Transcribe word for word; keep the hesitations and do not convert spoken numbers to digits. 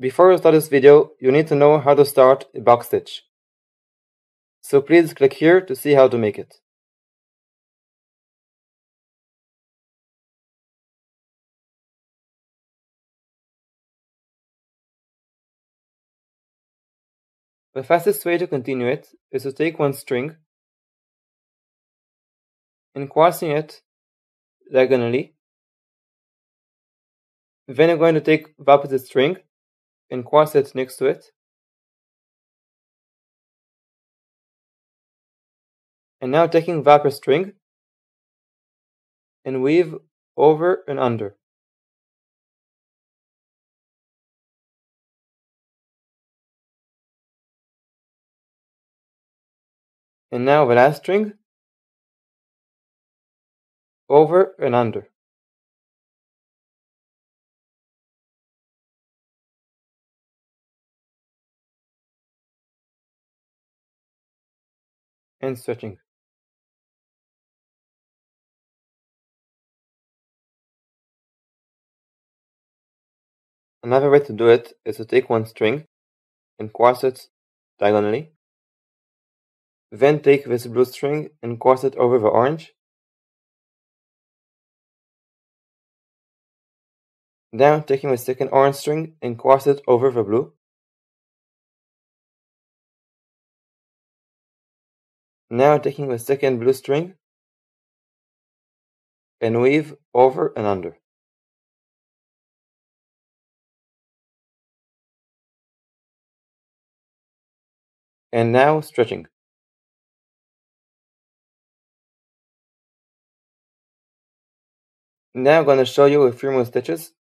Before you start this video, you need to know how to start a box stitch. So please click here to see how to make it. The fastest way to continue it is to take one string and crossing it diagonally. Then you're going to take the opposite string and cross it next to it. And now taking the upper string and weave over and under. And now the last string, over and under. And stretching. Another way to do it is to take one string and cross it diagonally. Then take this blue string and cross it over the orange. Now taking the second orange string and cross it over the blue. Now taking the second blue string and weave over and under. And now stretching. Now I'm going to show you a few more stitches.